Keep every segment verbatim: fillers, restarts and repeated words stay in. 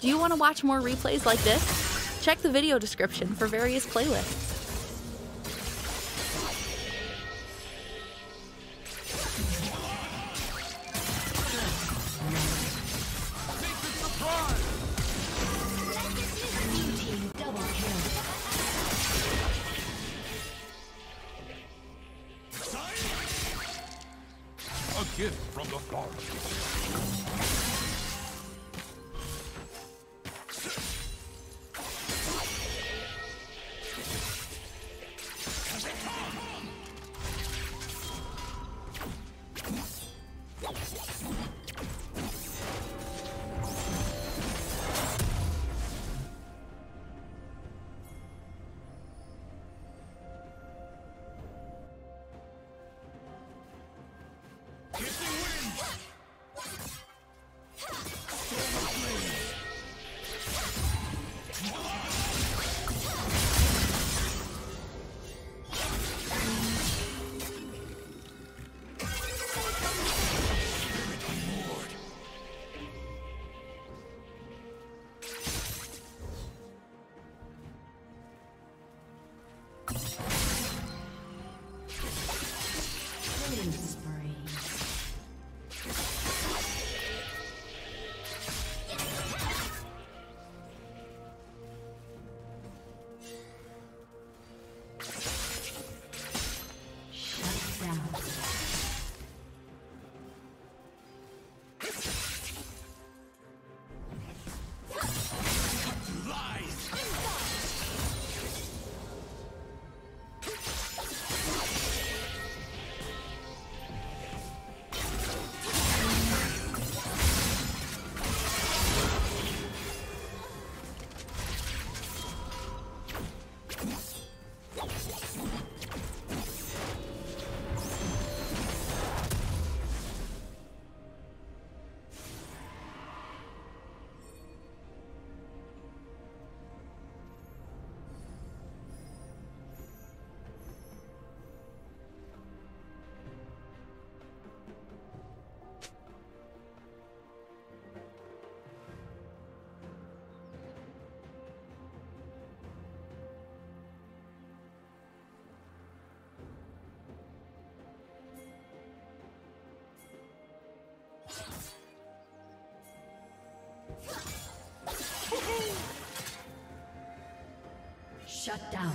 Do you want to watch more replays like this? Check the video description for various playlists. Shut down.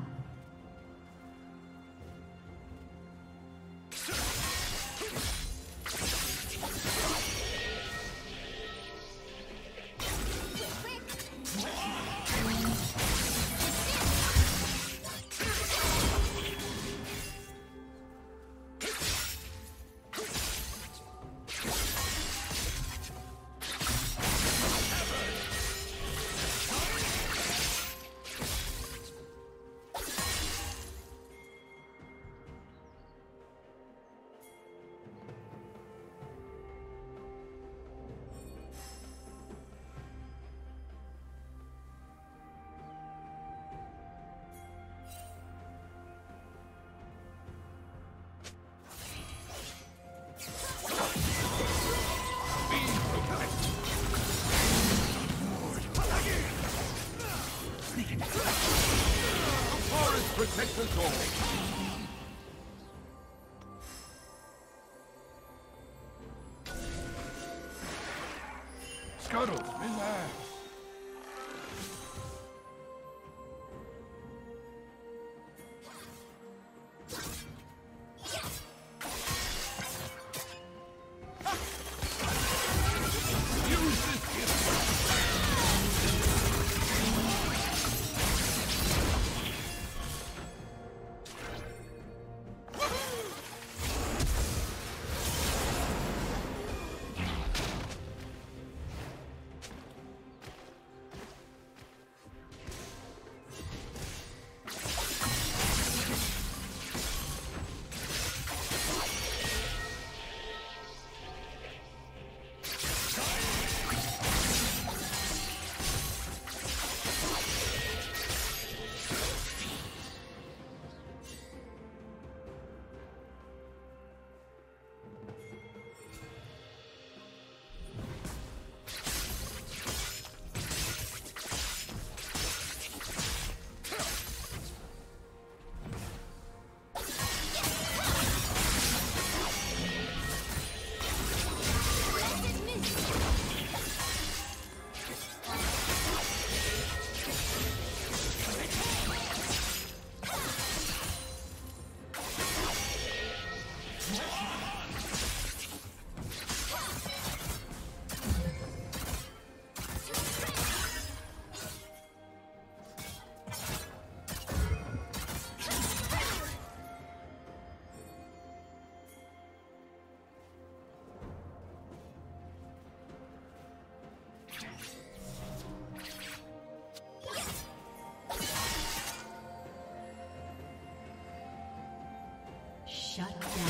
Protect the goal. Shut down.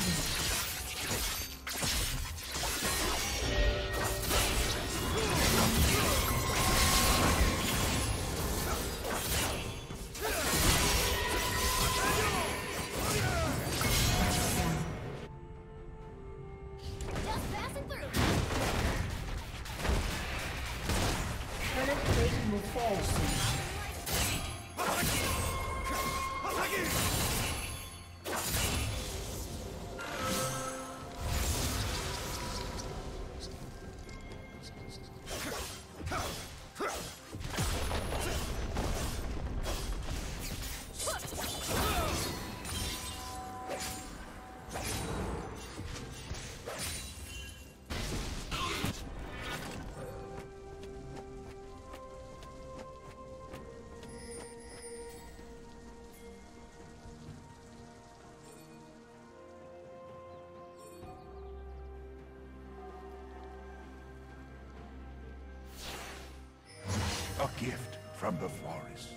A gift from the forest.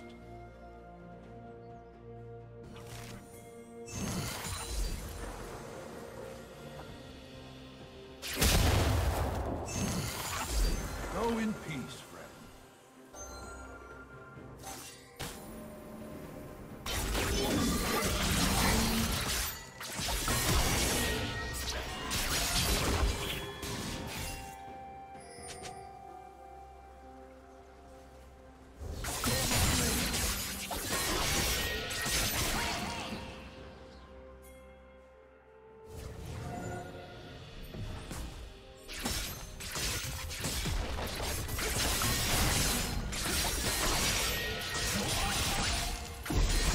Go in peace, friend.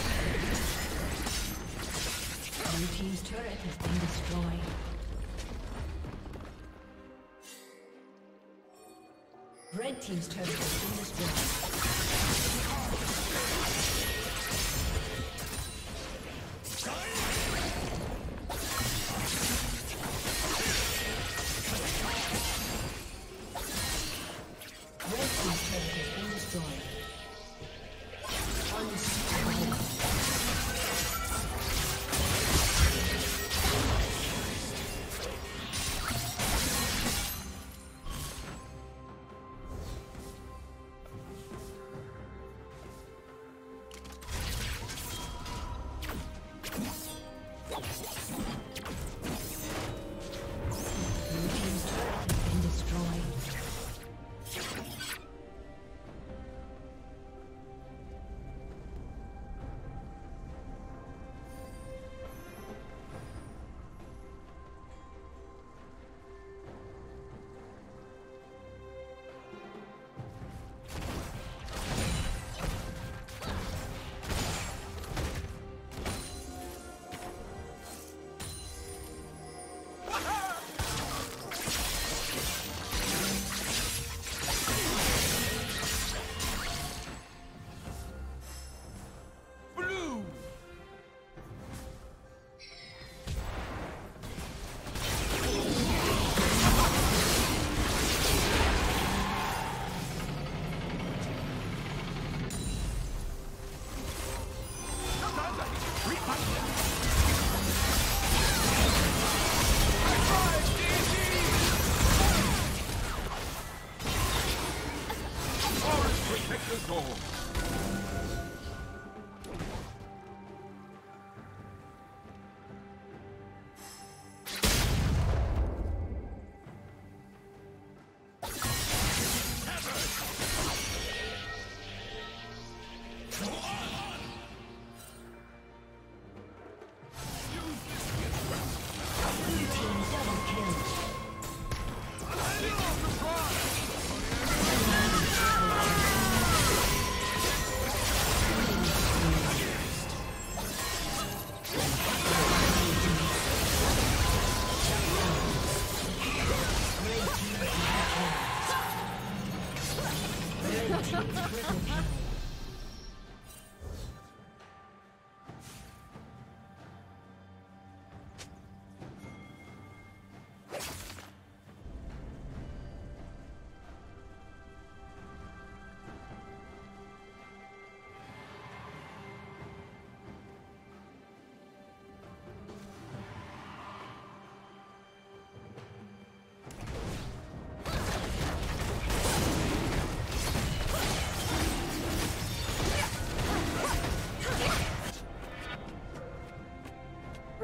Red team's turret has been destroyed. Red team's turret has been destroyed.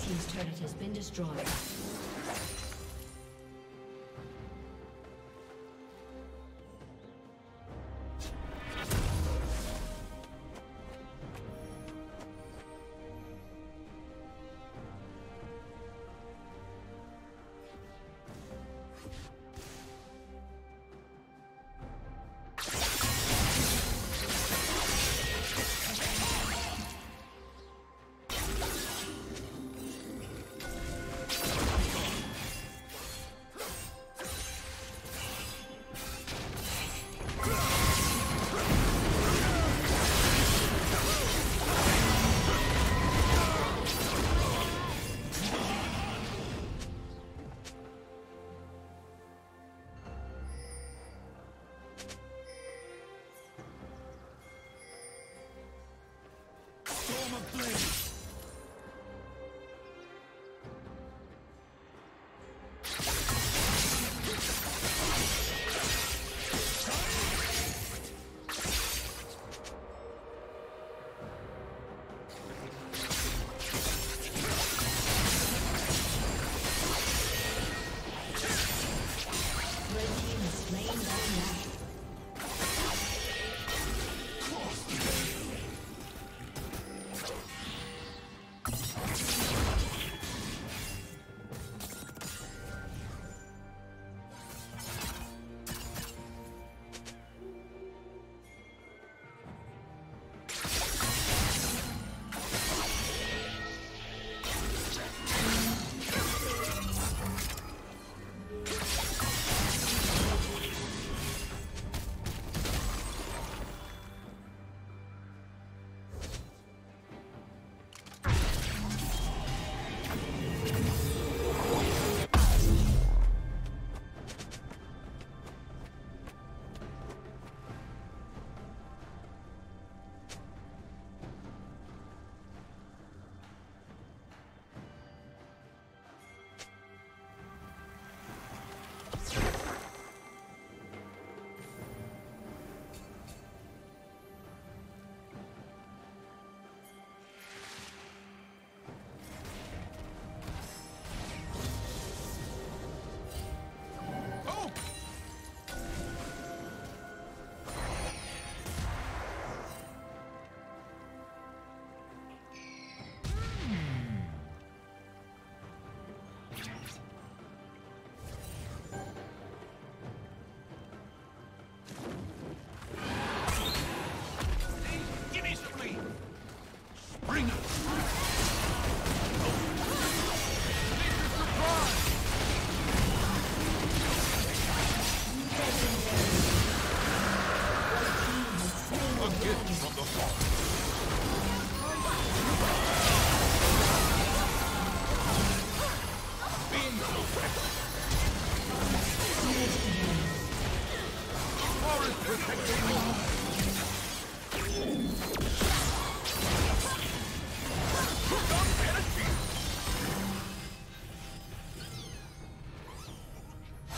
Team's turret has been destroyed. Close the game.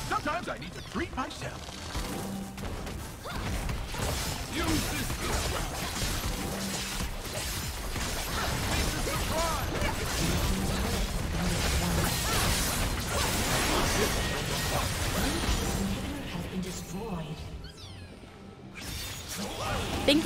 Sometimes I need to treat myself. Use this to try. Thank